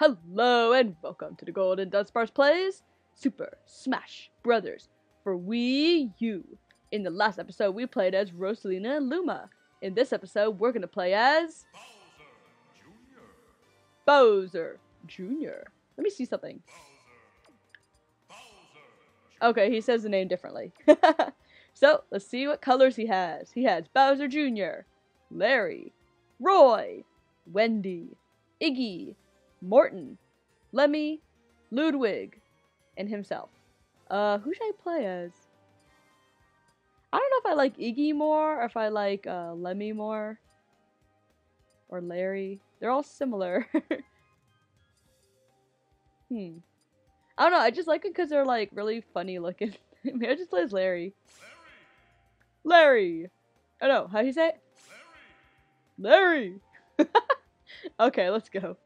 Hello and welcome to the Golden Dunsparce Plays Super Smash Brothers for Wii U. In the last episode, we played as Rosalina and Luma. In this episode, we're going to play as... Bowser Jr. Let me see something. Bowser Jr. Okay, he says the name differently. So, let's see what colors he has. He has Bowser Jr., Larry, Roy, Wendy, Iggy, Morton, Lemmy, Ludwig, and himself. Who should I play as? I don't know if I like Iggy more, or if I like Lemmy more. Or Larry. They're all similar. I don't know, I just like it because they're like really funny looking. Maybe I just play as Larry. Larry! Oh no, how'd you say it? Larry! Larry! Okay, let's go.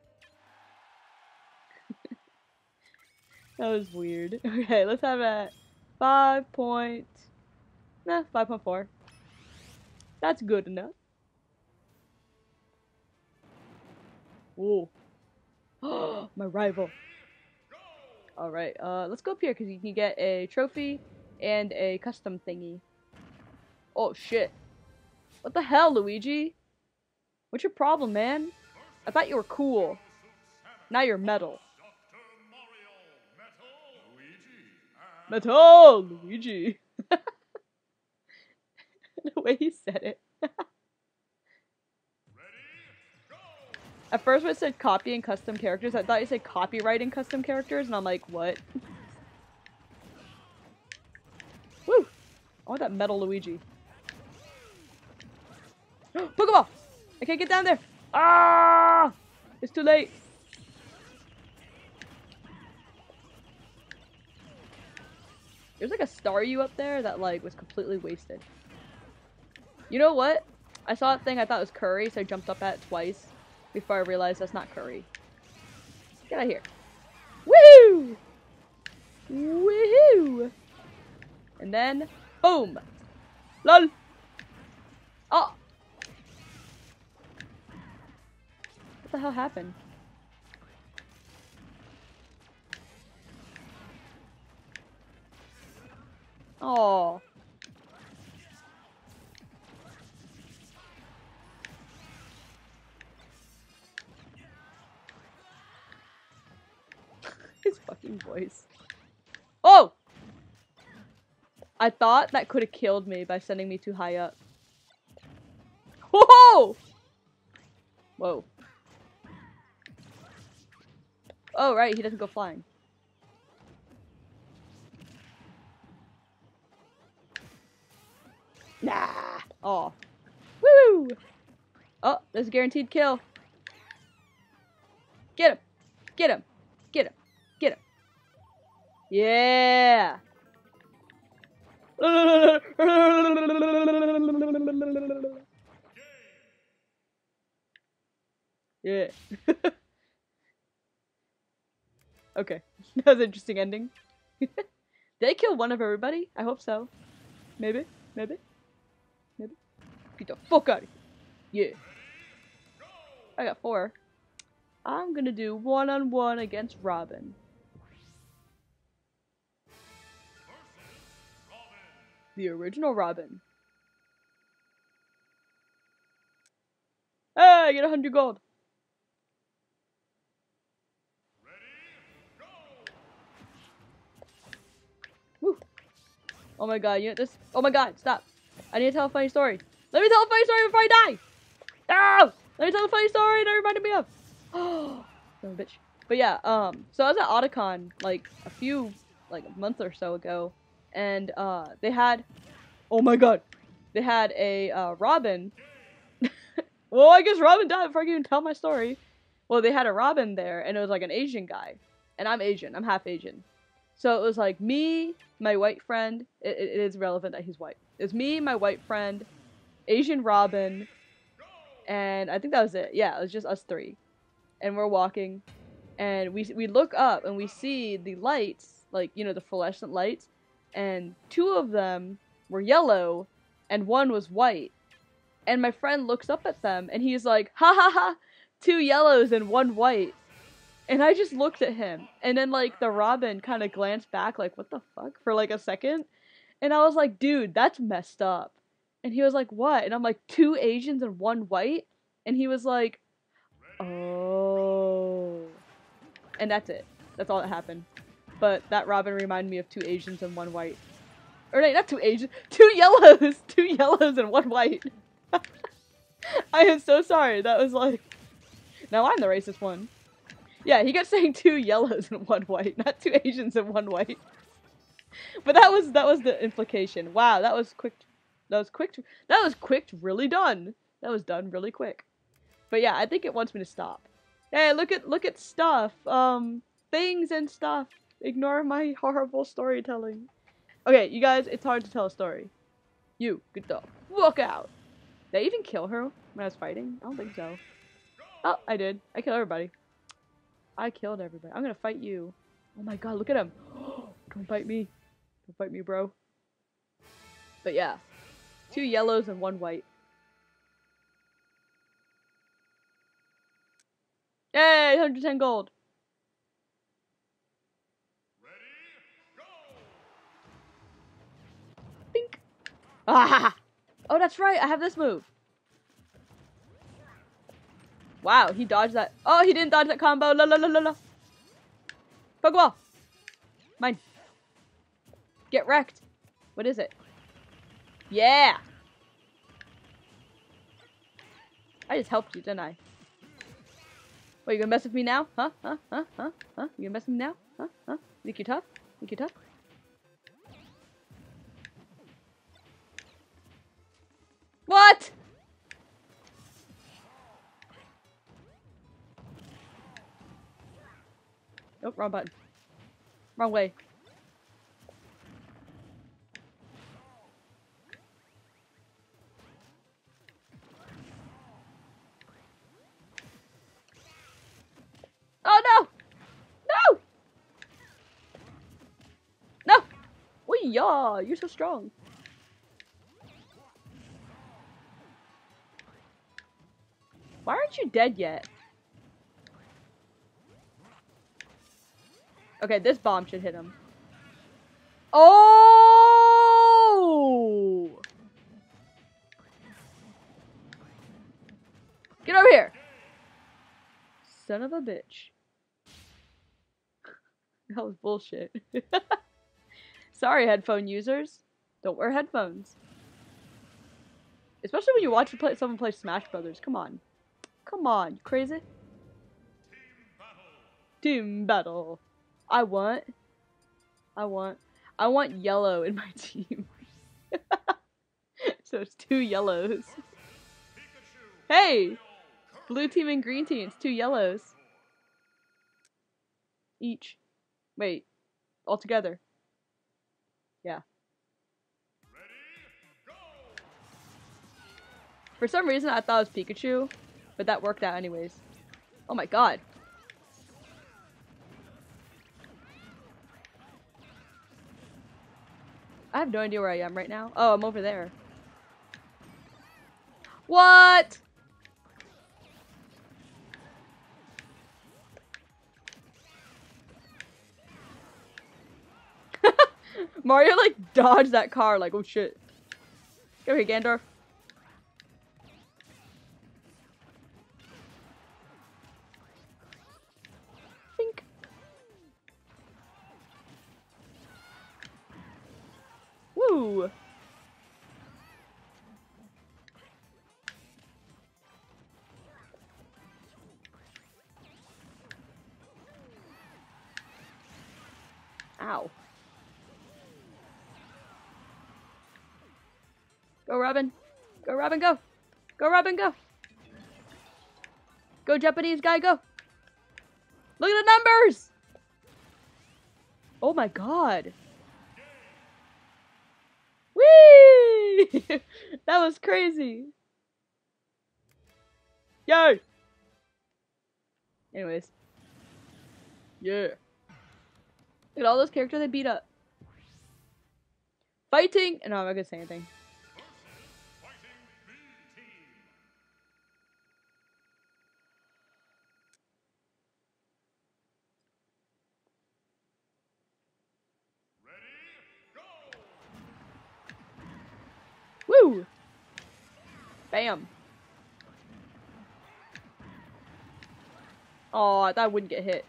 That was weird. Okay, let's have it at 5.4. That's good enough. Ooh. My rival. Alright, let's go up here because you can get a trophy and a custom thingy. Oh, shit. What the hell, Luigi? What's your problem, man? I thought you were cool. Now you're metal. Metal Luigi. The way he said it. At first when it said copy and custom characters, I thought it said copyright and custom characters, and I'm like, what? Woo! I want that Metal Luigi. Pokeball! I can't get down there! Ah! It's too late. There's like a Staryu up there that like was completely wasted. You know what? I saw a thing I thought was curry, so I jumped up at it twice before I realized that's not curry. Get out of here. Woohoo! Woohoo! And then, boom! LOL! Oh! What the hell happened? Oh. His fucking voice. Oh! I thought that could have killed me by sending me too high up. Whoa! Whoa. Oh, right, he doesn't go flying. Nah! Oh. Woo! Oh, there's a guaranteed kill. Get him! Get him! Get him! Get him! Yeah! Yeah. Okay. That was an interesting ending. Did I kill one of everybody? I hope so. Maybe? Maybe? Maybe. Get the fuck out of here. Yeah. I got 4. I'm gonna do one-on-one against Robin. The original Robin. Hey, I get 100 gold. Woo. Oh my god, you know this? Oh my god, stop. I need to tell a funny story. Let me tell a funny story before I die! No! Let me tell a funny story that reminded me of! Oh, son of a bitch. But yeah, so I was at Otacon, like, a month or so ago, and, they had, oh my god, they had a, Robin. Well, I guess Robin died before I can even tell my story. Well, they had a Robin there, and it was, like, an Asian guy. And I'm Asian. I'm half Asian. So it was, like, me, my white friend. It is relevant that he's white. It's me, my white friend, Asian Robin, and I think that was it. Yeah, it was just us 3. And we're walking, and we look up, and we see the lights, like, you know, the fluorescent lights, and 2 of them were yellow, and 1 was white. And my friend looks up at them, and he's like, ha ha ha, 2 yellows and 1 white. And I just looked at him, and then, like, the Robin kind of glanced back, like, what the fuck, for, like, a second. And I was like, dude, that's messed up. And he was like, what? And I'm like, 2 Asians and 1 white? And he was like, oh. And that's it. That's all that happened. But that Robin reminded me of 2 Asians and 1 white. Or wait, not 2 Asians. 2 yellows! 2 yellows and 1 white. I am so sorry. That was like... Now I'm the racist one. Yeah, he kept saying 2 yellows and 1 white. Not 2 Asians and 1 white. But that was the implication. Wow, that was quick. That was quick, really done. That was done really quick. But yeah, I think it wants me to stop. Hey, look at stuff. Things and stuff. Ignore my horrible storytelling. Okay, you guys, it's hard to tell a story. You, good dog. Walk out. Did I even kill her when I was fighting? I don't think so. Oh, I did. I killed everybody. I killed everybody. I'm gonna fight you. Oh my god, look at him. Don't fight me. Don't fight me, bro. But yeah. 2 yellows and 1 white. Yay! 110 gold. Ready, go. Bink. Ah! Oh, that's right. I have this move. Wow, he dodged that. Oh, he didn't dodge that combo. La la la la la. Pokeball. Mine. Get wrecked. What is it? Yeah! I just helped you, didn't I? What, you gonna mess with me now? Huh? Huh? Huh? Huh? Huh? You gonna mess with me now? Huh? Huh? Think you're tough? Think you're tough? What?! Nope, wrong button. Wrong way. Oh no! No! No! Oh yeah, you're so strong. Why aren't you dead yet? Okay, this bomb should hit him. Oh! Get over here! Son of a bitch. That was bullshit. Sorry, headphone users. Don't wear headphones. Especially when you watch someone play Smash Brothers. Come on. Come on, you crazy? Team battle. I want yellow in my team. So it's 2 yellows. Hey! Blue team and green team, it's 2 yellows. Each. Wait, all together. Yeah. Ready, go. For some reason, I thought it was Pikachu, but that worked out anyways. Oh my god. I have no idea where I am right now. Oh, I'm over there. What? Mario, like, dodged that car, like, oh shit. Go here, Gandalf. Think. Woo! Ow. Go, Robin. Go, Robin, go. Go, Robin, go. Go, Japanese guy, go. Look at the numbers! Oh, my God. Whee! That was crazy. Yay! Anyways. Yeah. Look at all those characters they beat up. Fighting! No, I'm not going to say anything. Bam. Aw, that wouldn't get hit.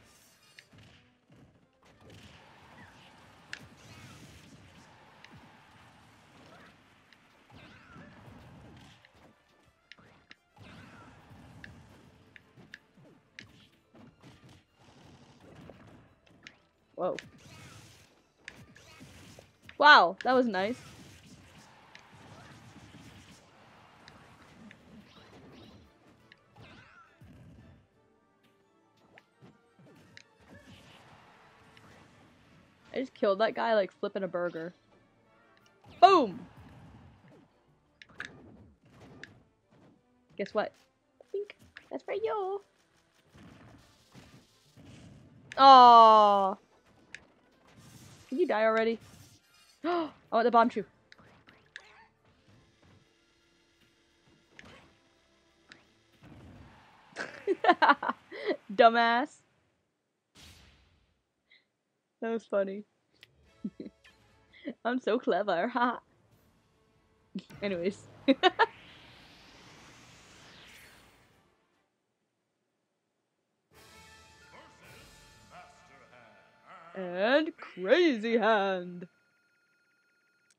Whoa. Wow, that was nice. I just killed that guy like flipping a burger. Boom! Guess what? Think that's for you. Aww. Can you die already? I want the bomb shoe. Dumbass. That was funny. I'm so clever, huh? Anyways. And Crazy Hand.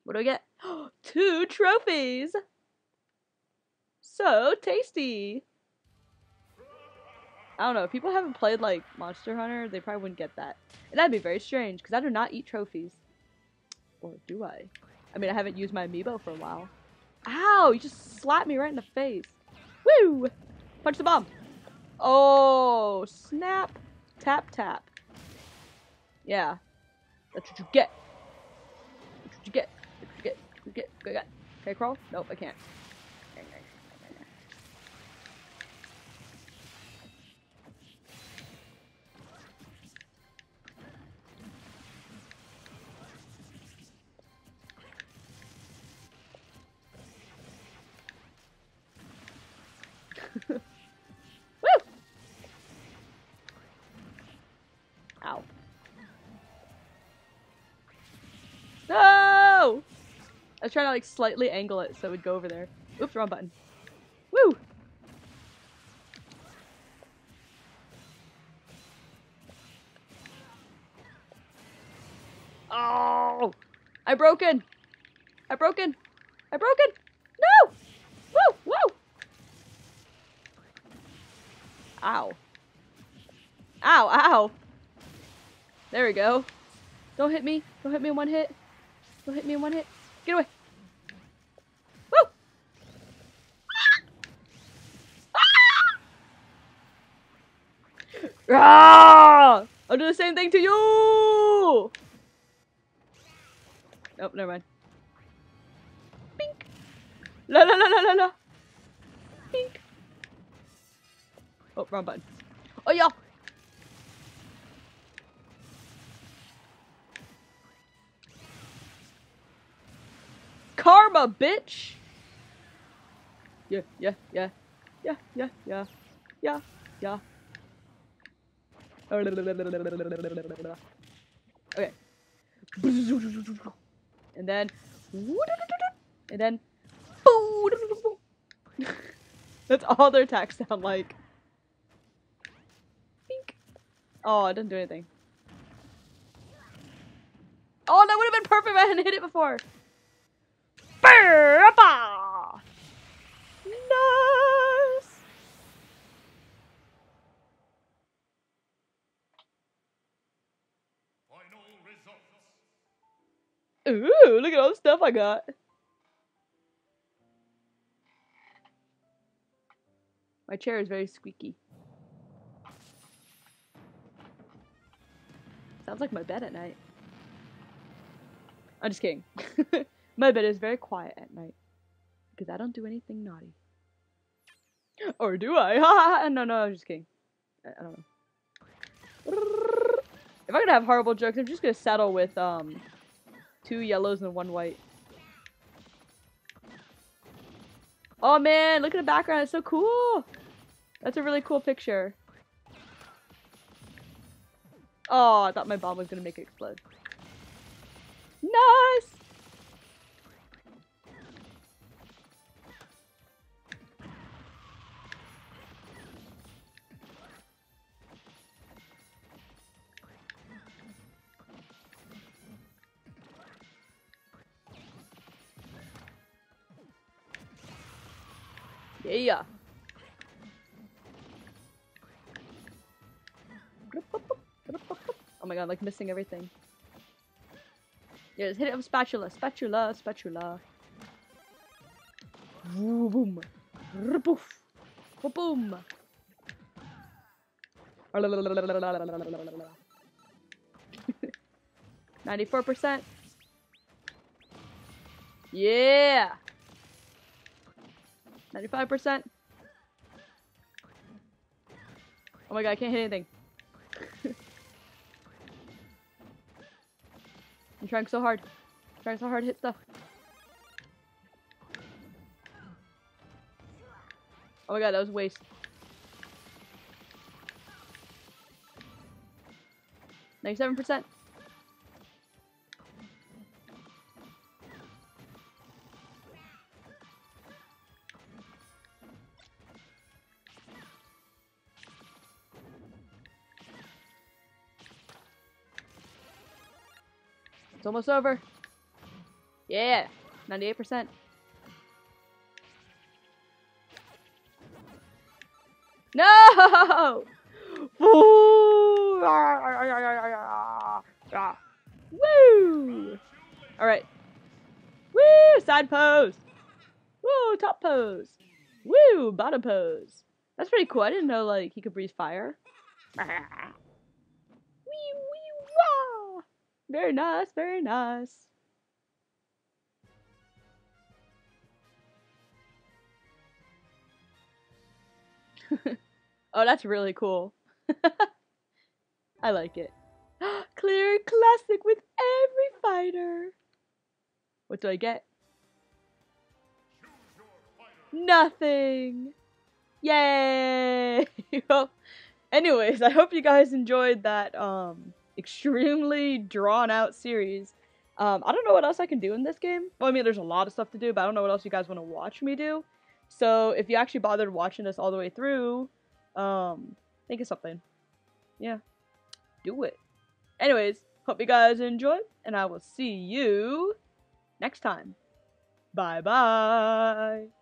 What do I get? 2 trophies. So tasty. I don't know. If people haven't played like Monster Hunter, they probably wouldn't get that, and that'd be very strange because I do not eat trophies. Or do I? I mean, I haven't used my amiibo for a while. Ow! You just slapped me right in the face. Woo! Punch the bomb. Oh! Snap! Tap tap. Yeah, that's what you get. That's what you get. That's what you get. That's what you get. Go get. Can I crawl? Nope, I can't. Woo! Ow. No! I was trying to like slightly angle it so it would go over there. Oops, wrong button. Woo! Oh! I broke in! I broke in! I broke in! No! Woo! Woo! Ow. Ow, ow. There we go. Don't hit me. Don't hit me in one hit. Don't hit me in one hit. Get away. Woo! Ah! I'll do the same thing to you! Oh, never mind. Pink. La la la la la la. Pink. Oh, wrong button. Oh, y'all. Karma, bitch. Yeah, yeah, yeah. Yeah, yeah, yeah. Yeah, yeah. Okay. And then. And then. That's all their attacks sound like. Oh, it doesn't do anything. Oh, that would have been perfect if I hadn't hit it before. Nice. Final results. Ooh, look at all the stuff I got. My chair is very squeaky. Sounds like my bed at night. I'm just kidding. My bed is very quiet at night. Because I don't do anything naughty. Or do I? No, I'm just kidding. I don't know. If I'm gonna have horrible jokes, I'm just gonna settle with 2 yellows and 1 white. Oh man, look at the background. It's so cool. That's a really cool picture. Oh, I thought my bomb was gonna make it explode. Nice! Yeah. Oh my god, I'm like missing everything. Yeah, just hit it with spatula. Spatula, spatula. Boom. Rpoof. Boom. Boom. 94%. Yeah. 95%. Oh my god, I can't hit anything. I'm trying so hard. I'm trying so hard to hit stuff. Oh my god, that was a waste. Like 7%. It's almost over. Yeah, 98%. No! Woo! All right. Woo! Side pose. Woo! Top pose. Woo! Bottom pose. That's pretty cool. I didn't know like he could breathe fire. Wee wee wah! Very nice. Very nice. Oh, that's really cool. I like it. Clear classic with every fighter. What do I get? Nothing. Yay. Well, anyways, I hope you guys enjoyed that extremely drawn out series. I don't know what else I can do in this game. Well, I mean, there's a lot of stuff to do, but I don't know what else you guys want to watch me do. So if you actually bothered watching this all the way through, think of something. Yeah. Do it. Anyways, hope you guys enjoyed, and I will see you next time. Bye-bye.